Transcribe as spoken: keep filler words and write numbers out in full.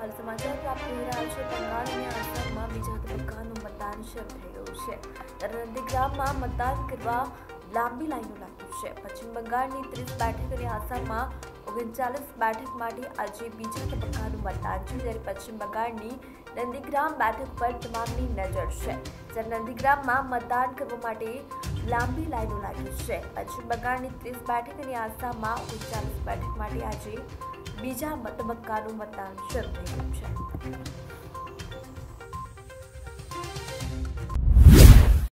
હાલ સમાચાર પ્રાપ્ત થઈ રહ્યા છે. બંગાળ અને આસામમાં બીજા તબક્કાનું મતદાન શરૂ થયું છે. નંદીગ્રામમાં મતદાન કરવા લાંબી લાઈનો લાગી છે. પશ્ચિમ બંગાળની ત્રીસ બેઠક અને આસામમાં ઓગણચાલીસ બેઠક માટે આજે બીજા તબક્કાનું મતદાન છે, જ્યારે પશ્ચિમ બંગાળની નંદીગ્રામ બેઠક પર તમામની નજર છે. જ્યારે નંદીગ્રામમાં મતદાન કરવા માટે લાંબી લાઈનો લાગી છે. પશ્ચિમ બંગાળની ત્રીસ બેઠક અને આસામમાં ઓગણચાલીસ બેઠક માટે આજે બીજા તબક્કાનું મતદાન શરૂ થયું છે.